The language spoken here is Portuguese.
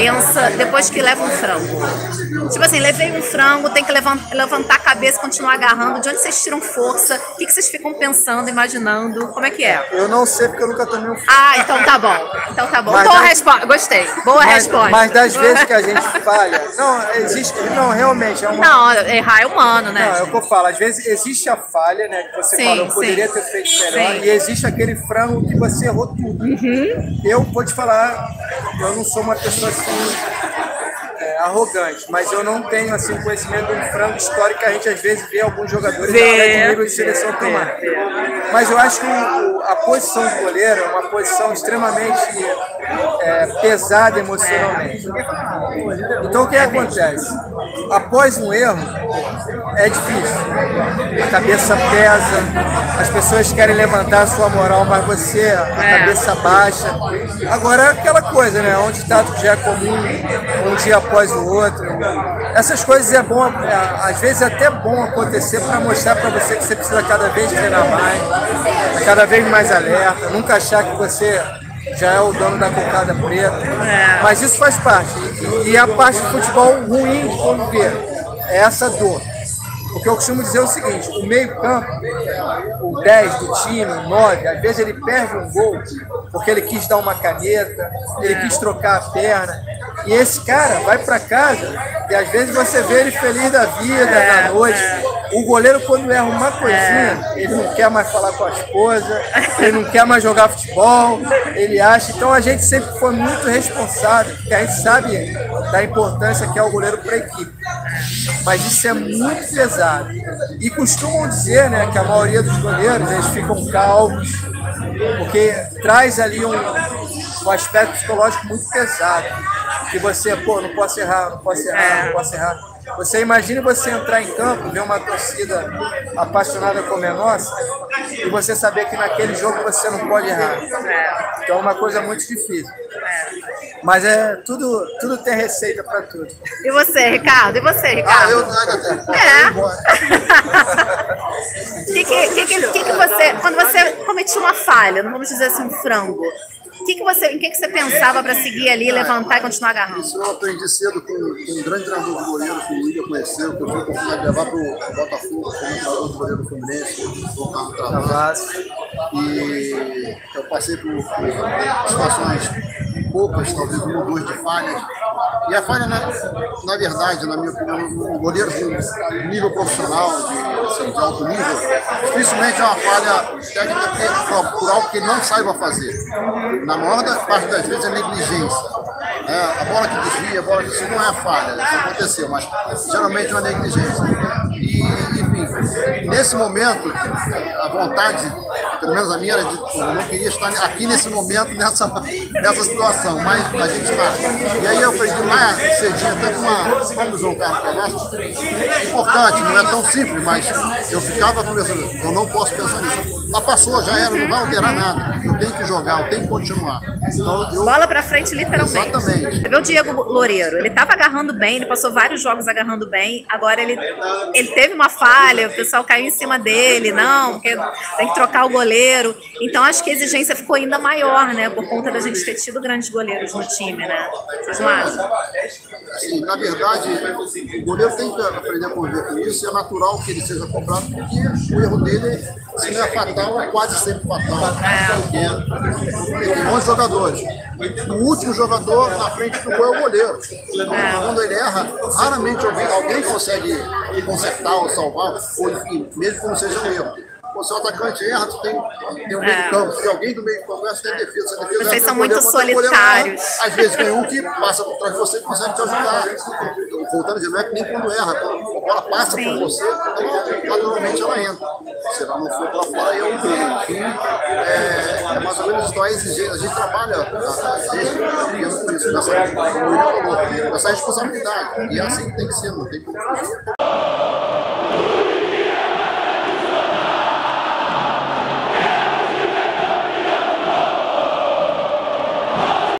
pensa depois que leva um frango. Tipo assim, levei um frango, tem que levantar a cabeça e continuar agarrando. De onde vocês tiram força? O que vocês ficam pensando, imaginando? Como é que é? Eu não sei porque eu nunca tomei um frango. Ah, então tá bom. Então tá bom. Boa resposta. Gostei. Boa resposta. Mas das vezes que a gente falha... Não, existe... Não, realmente. É uma... Não, errar é humano, né? Não, é o que eu falo. Às vezes existe a falha, né? Que você fala, eu poderia ter feito melhor. Sim. E existe aquele frango que você errou tudo. Uhum. Eu vou te falar... Eu não sou uma pessoa assim arrogante, mas eu não tenho assim conhecimento de um frango histórico que a gente às vezes vê alguns jogadores nível de seleção tomar. Mas eu acho que a posição do goleiro é uma posição extremamente pesada emocionalmente. Então o que acontece? Após um erro, é difícil. A cabeça pesa, as pessoas querem levantar a sua moral, mas você, a cabeça baixa. Agora é aquela coisa, né? Um ditado que já é comum, um dia após o outro. Essas coisas é bom, às vezes é até bom acontecer para mostrar para você que você precisa cada vez treinar mais, cada vez mais alerta, nunca achar que você já é o dono da cocada preta. Mas isso faz parte. E a parte do futebol ruim de conviver é essa dor. Porque eu costumo dizer o seguinte, o meio-campo, o 10 do time, o 9, às vezes ele perde um gol porque ele quis dar uma caneta, ele quis trocar a perna. E esse cara vai para casa e às vezes você vê ele feliz da vida, da noite. O goleiro, quando erra uma coisinha, ele não quer mais falar com a esposa, ele não quer mais jogar futebol, ele acha. Então a gente sempre foi muito responsável, porque a gente sabe da importância que é o goleiro para a equipe. Mas isso é muito pesado. E costumam dizer, né, que a maioria dos goleiros, eles ficam calmos, porque traz ali um aspecto psicológico muito pesado. Que você, pô, não posso errar, não posso errar, não posso errar. Você imagina você entrar em campo, ver uma torcida apaixonada como é nossa, e você saber que naquele jogo você não pode errar. Então é uma coisa muito difícil. Mas é tudo tem receita para tudo. E você, Ricardo? E você, Ricardo? Ah, eu nada. É. Que você, quando você cometia uma falha, não vamos dizer assim, um frango, em que você pensava para seguir ali, levantar e continuar agarrando? Isso eu aprendi cedo com um grande treinador do goleiro que o William conheceu, que eu fui convidado a levar para o Botafogo, como treinador do goleiro Fluminense, o Carlos Travassi. E eu passei por situações poucas, talvez um ou dois de falhas. E a falha, na verdade, na minha opinião, o goleiro de nível profissional, de alto nível, dificilmente é uma falha técnica por algo que ele não saiba fazer. Na maior parte das vezes é negligência. A bola que desvia, a bola que desvia, não é a falha, isso aconteceu, mas geralmente é uma negligência. E, enfim, nesse momento, a vontade, pelo menos a minha, era de eu não queria estar aqui nesse momento, nessa situação, mas a gente está. E aí eu aprendi lá cedinho, até com uma visão, importante, não é tão simples, mas eu ficava conversando, eu não posso pensar nisso. Lá passou, já era, não vai alterar nada, eu tenho que jogar, eu tenho que continuar. Então, bola pra frente, literalmente. Exatamente. Você vê o Diego Loureiro, ele tava agarrando bem, ele passou vários jogos agarrando bem, agora ele teve uma falha, o pessoal caiu em cima dele, não, porque tem que trocar o goleiro. Então acho que a exigência ficou ainda maior, né, por conta da gente ter tido grandes goleiros no time, né? Vocês não acham? Sim, na verdade, o goleiro tem que aprender a conviver com isso, é natural que ele seja cobrado, porque o erro dele, se não é fatal, é quase sempre fatal. Tem bons jogadores. O último jogador na frente do gol é o goleiro. Então, quando ele erra, raramente alguém consegue consertar ou salvar, ou enfim, mesmo que não seja um erro. Se o atacante erra, tu tem um meio de campo. Se alguém do meio de campo erra, tu tem defesa. Vocês são muito solitários. Às vezes tem um que passa por trás de você e consegue te ajudar. Voltando a dizer, não é que nem quando erra. Quando a bola passa por você, naturalmente ela entra. Se ela não for para fora, eu entro. Enfim, é mais ou menos isso. A gente trabalha, pensa por isso, nessa responsabilidade. E assim tem que ser, não tem como.